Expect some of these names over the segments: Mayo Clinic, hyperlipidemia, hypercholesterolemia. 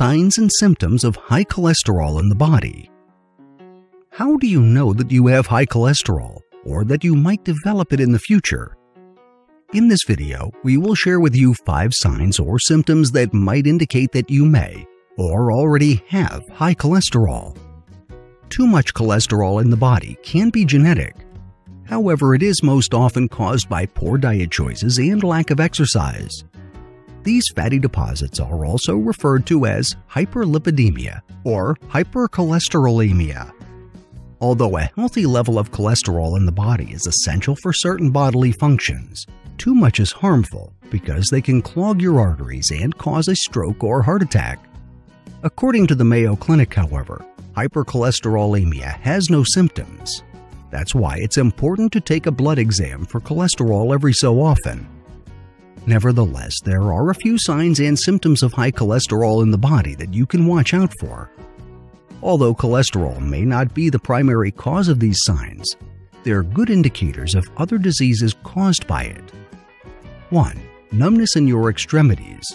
signs and symptoms of high cholesterol in the body. How do you know that you have high cholesterol or that you might develop it in the future? In this video, we will share with you 5 signs or symptoms that might indicate that you may or already have high cholesterol. Too much cholesterol in the body can be genetic. However, it is most often caused by poor diet choices and lack of exercise. These fatty deposits are also referred to as hyperlipidemia or hypercholesterolemia. Although a healthy level of cholesterol in the body is essential for certain bodily functions, too much is harmful because they can clog your arteries and cause a stroke or heart attack. According to the Mayo Clinic, however, hypercholesterolemia has no symptoms. That's why it's important to take a blood exam for cholesterol every so often. Nevertheless, there are a few signs and symptoms of high cholesterol in the body that you can watch out for. Although cholesterol may not be the primary cause of these signs, they're good indicators of other diseases caused by it. 1. Numbness in your extremities.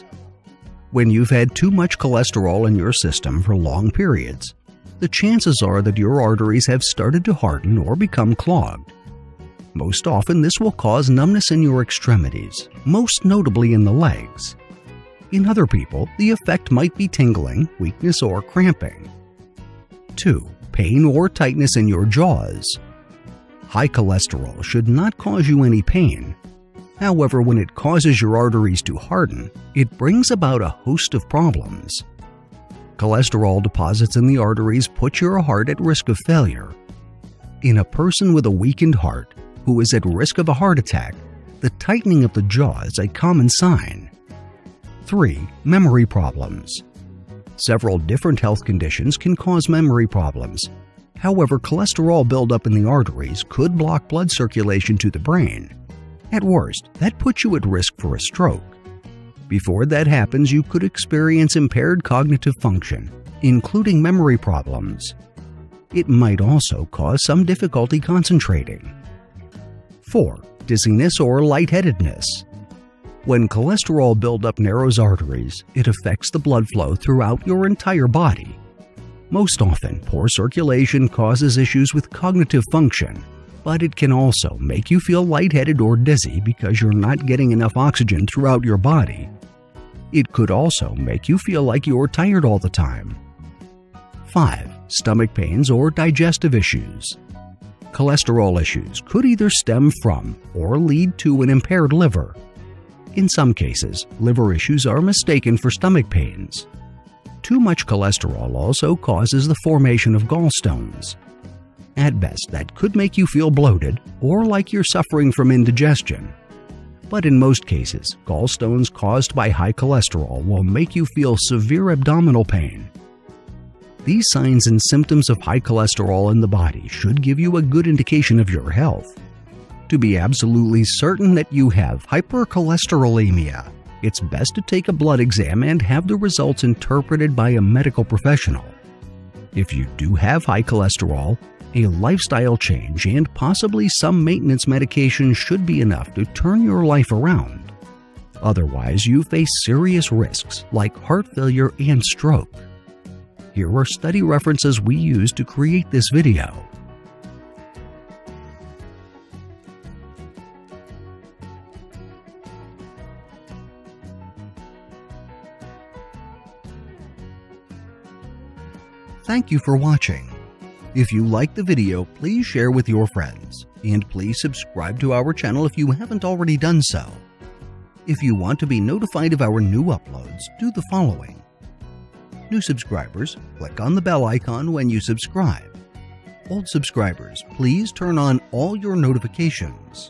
When you've had too much cholesterol in your system for long periods, the chances are that your arteries have started to harden or become clogged. Most often, this will cause numbness in your extremities, most notably in the legs. In other people, the effect might be tingling, weakness, or cramping. 2. Pain or tightness in your jaws. High cholesterol should not cause you any pain. However, when it causes your arteries to harden, it brings about a host of problems. Cholesterol deposits in the arteries put your heart at risk of failure. In a person with a weakened heart who is at risk of a heart attack, the tightening of the jaw is a common sign. 3. Memory problems. Several different health conditions can cause memory problems. However, cholesterol buildup in the arteries could block blood circulation to the brain. At worst, that puts you at risk for a stroke. Before that happens, you could experience impaired cognitive function, including memory problems. It might also cause some difficulty concentrating. 4. Dizziness or lightheadedness. When cholesterol buildup narrows arteries, it affects the blood flow throughout your entire body. Most often, poor circulation causes issues with cognitive function, but it can also make you feel lightheaded or dizzy because you're not getting enough oxygen throughout your body. It could also make you feel like you're tired all the time. 5. Stomach pains or digestive issues. Cholesterol issues could either stem from or lead to an impaired liver. In some cases, liver issues are mistaken for stomach pains. Too much cholesterol also causes the formation of gallstones. At best, that could make you feel bloated or like you're suffering from indigestion. But in most cases, gallstones caused by high cholesterol will make you feel severe abdominal pain. These signs and symptoms of high cholesterol in the body should give you a good indication of your health. To be absolutely certain that you have hypercholesterolemia, it's best to take a blood exam and have the results interpreted by a medical professional. If you do have high cholesterol, a lifestyle change and possibly some maintenance medication should be enough to turn your life around. Otherwise, you face serious risks like heart failure and stroke. Here are study references we used to create this video. Thank you for watching. If you liked the video, please share with your friends, and please subscribe to our channel if you haven't already done so. If you want to be notified of our new uploads, do the following. New subscribers, click on the bell icon when you subscribe. Old subscribers, please turn on all your notifications.